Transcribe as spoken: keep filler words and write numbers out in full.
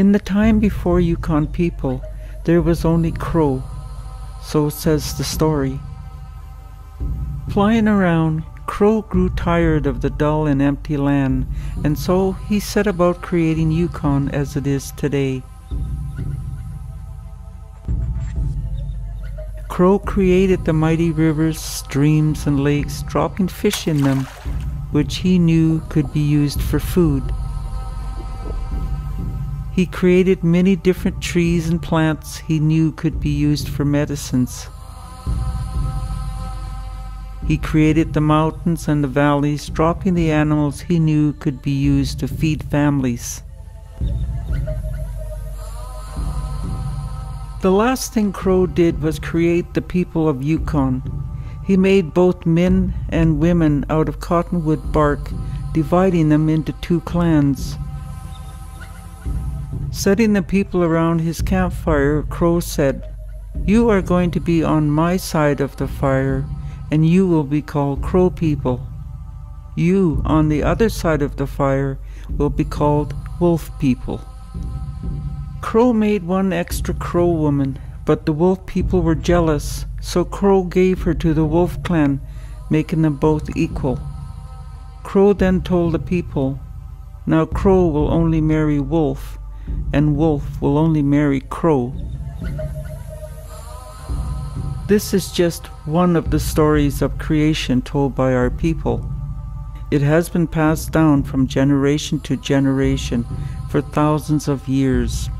In the time before Yukon people, there was only crow, so says the story. Flying around, Crow grew tired of the dull and empty land, and so he set about creating Yukon as it is today. Crow created the mighty rivers, streams, and lakes, dropping fish in them, which he knew could be used for food. He created many different trees and plants he knew could be used for medicines. He created the mountains and the valleys, dropping the animals he knew could be used to feed families. The last thing Crow did was create the people of Yukon. He made both men and women out of cottonwood bark, dividing them into two clans. Setting the people around his campfire, Crow said, "You are going to be on my side of the fire, and you will be called Crow people. You, on the other side of the fire, will be called Wolf people." Crow made one extra Crow woman, but the Wolf people were jealous, so Crow gave her to the Wolf clan, making them both equal. Crow then told the people, "Now Crow will only marry Wolf, and Wolf will only marry Crow." This is just one of the stories of creation told by our people. It has been passed down from generation to generation for thousands of years.